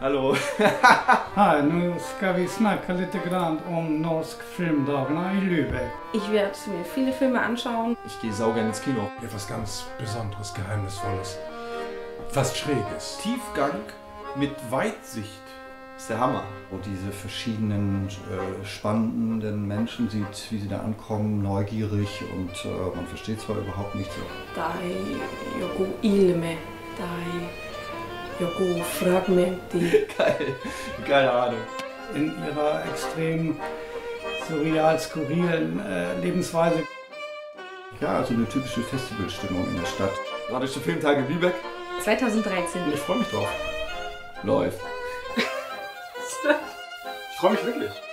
Hallå! Hi, nu ska vi snacka lite grann om Norsk Filmdagna i Lübeck. Ich werde mir viele Filme anschauen. Ich gehe saugern ins Kino. Etwas ganz Besonderes, Geheimnisvolles, fast Schräges. Tiefgang mit Weitsicht. Das ist der Hammer. Wo diese verschiedenen spannenden Menschen sieht, wie sie da ankommen, neugierig und man versteht zwar überhaupt nichts. Dai Joko Ilme, dai Joko Fragmenti. Geil, keine Ahnung. In ihrer extrem surreal skurrilen Lebensweise. Ja, also eine typische Festivalstimmung in der Stadt. Radische Filmtage Lübeck. 2013. Ich freue mich drauf. Läuft. Ich freue mich wirklich.